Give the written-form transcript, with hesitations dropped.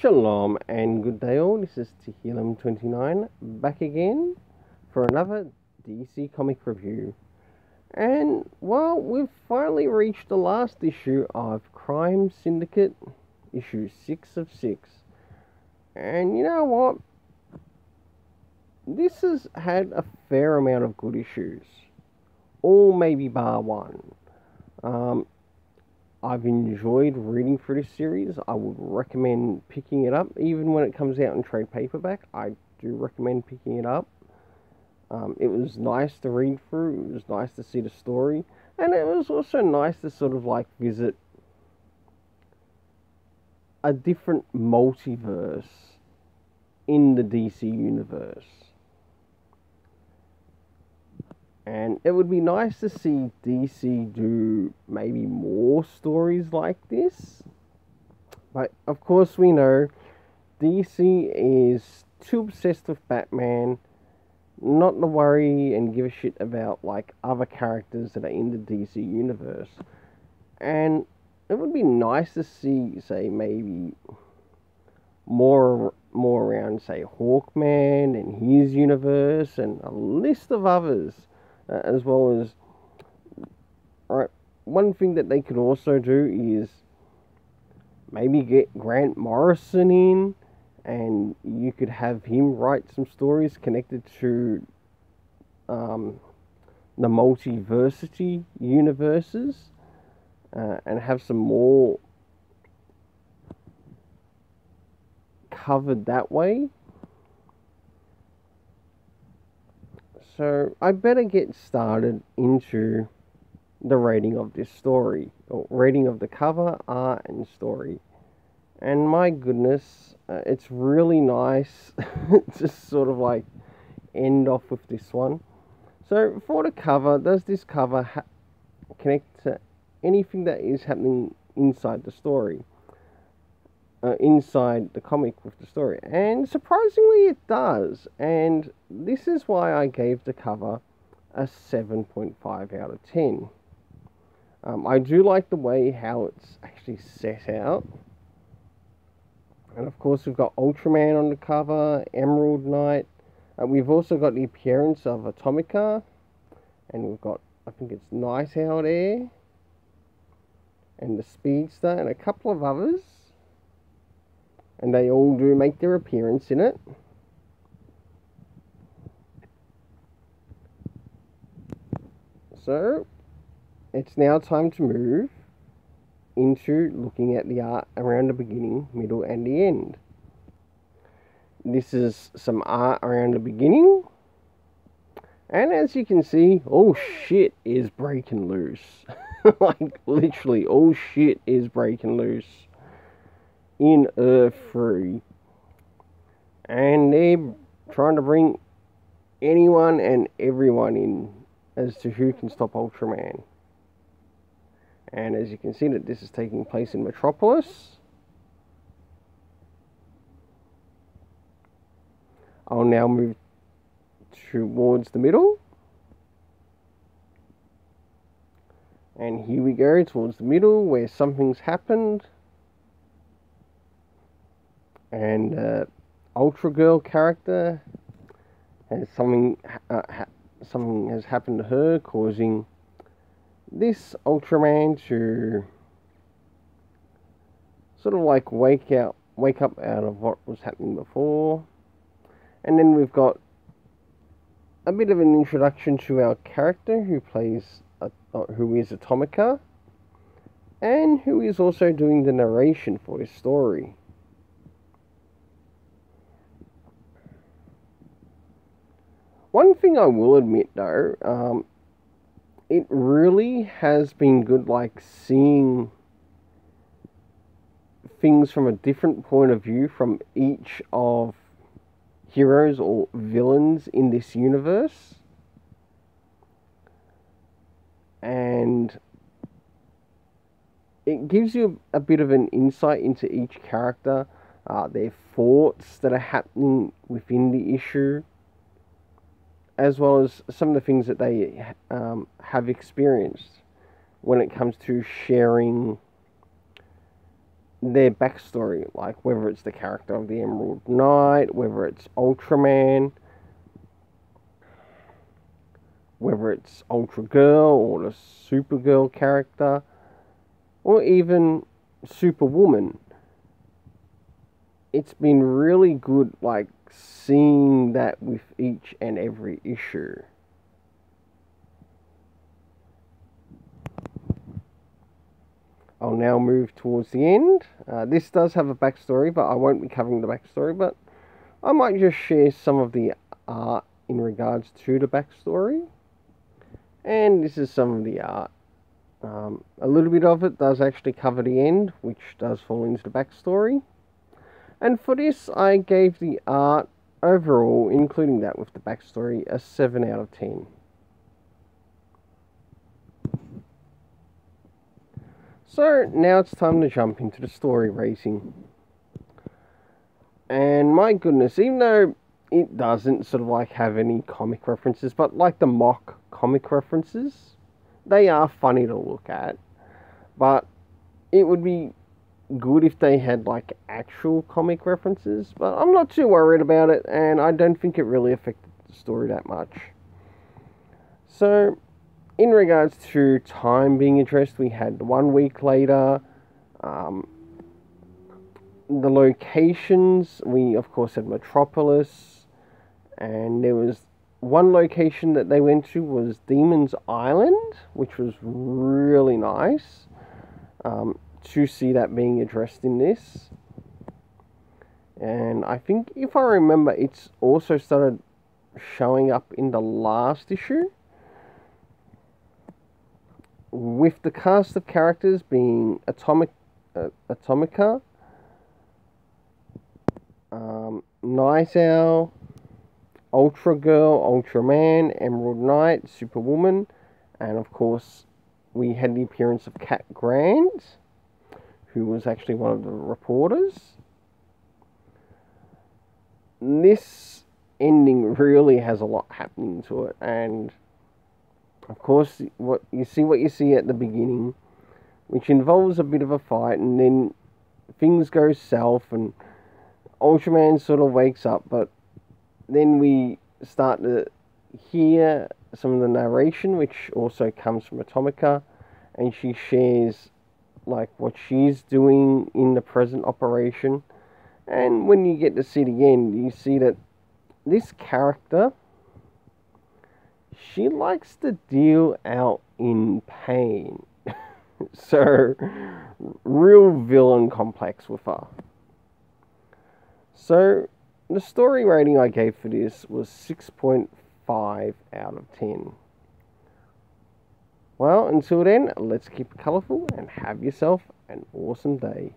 Shalom and good day all, this is Tehillim29 back again for another DC comic review. And well, we've finally reached the last issue of Crime Syndicate, issue 6 of 6. And you know what? This has had a fair amount of good issues. All maybe bar one. I've enjoyed reading through this series. I would recommend picking it up. Even when it comes out in trade paperback, I do recommend picking it up. It was nice to read through. It was nice to see the story. And it was also nice to sort of like visit a different multiverse in the DC universe. And it would be nice to see DC do maybe more stories like this. But of course we know DC is too obsessed with Batman not to worry and give a shit about like other characters that are in the DC universe. And it would be nice to see, say, maybe more around, say, Hawkman and his universe and a list of others. As well as, alright, one thing that they could also do is maybe get Grant Morrison in, and you could have him write some stories connected to the multiversity universes, and have some more covered that way. So I better get started into the rating of this story, or rating of the cover, art, and story. And my goodness, it's really nice to sort of like end off with this one. So for the cover, does this cover connect to anything that is happening inside the story? Inside the comic with the story, and surprisingly it does, and this is why I gave the cover a 7.5 out of 10. I do like the way how it's actually set out, and of course we've got Ultraman on the cover, Emerald Knight, we've also got the appearance of Atomica, and we've got, I think it's Night Owl there, and the Speedster, and a couple of others. And they all do make their appearance in it. So, it's now time to move into looking at the art around the beginning, middle, and the end. This is some art around the beginning. And as you can see, all shit is breaking loose. Like, literally, all shit is breaking loose in Earth 3, and they're trying to bring anyone and everyone in as to who can stop Ultraman. And as you can see that this is taking place in Metropolis. I'll now move towards the middle, and here we go towards the middle where something's happened. And Ultra Girl character has something has happened to her, causing this Ultraman to sort of like wake up out of what was happening before. And then we've got a bit of an introduction to our character who plays who is Atomica, and who is also doing the narration for this story. One thing I will admit though, it really has been good like seeing things from a different point of view from each of heroes or villains in this universe. And it gives you a bit of an insight into each character, their thoughts that are happening within the issue, as well as some of the things that they have experienced when it comes to sharing their backstory, like whether it's the character of the Emerald Knight, whether it's Ultraman, whether it's Ultra Girl or the Supergirl character, or even Superwoman. It's been really good, like, seeing that with each and every issue. I'll now move towards the end. This does have a backstory, but I won't be covering the backstory, but I might just share some of the art in regards to the backstory. And this is some of the art. A little bit of it does actually cover the end, which does fall into the backstory. And for this, I gave the art overall, including that with the backstory, a 7 out of 10. So now it's time to jump into the story racing. And my goodness, even though it doesn't sort of like have any comic references, but like the mock comic references, they are funny to look at. But it would be good if they had like actual comic references, but I'm not too worried about it, and I don't think it really affected the story that much. So in regards to time being addressed, we had the 1 week later, the locations, we of course had Metropolis, and there was one location that they went to was Demon's Island, which was really nice to see that being addressed in this. And I think, if I remember, it's also started showing up in the last issue, with the cast of characters being Atomica, Night Owl, Ultra Girl, Ultra Man, Emerald Knight, Superwoman, and of course we had the appearance of Cat Grant, who was actually one of the reporters. This ending really has a lot happening to it, and of course, what you see at the beginning, which involves a bit of a fight, and then things go south, and Ultraman sort of wakes up, but then we start to hear some of the narration, which also comes from Atomica, and she shares like what she's doing in the present operation. And when you get to see the end, you see that this character, she likes to deal out in pain. So, real villain complex with her. So, the story rating I gave for this was 6.5 out of 10. Well, until then, let's keep it colourful and have yourself an awesome day.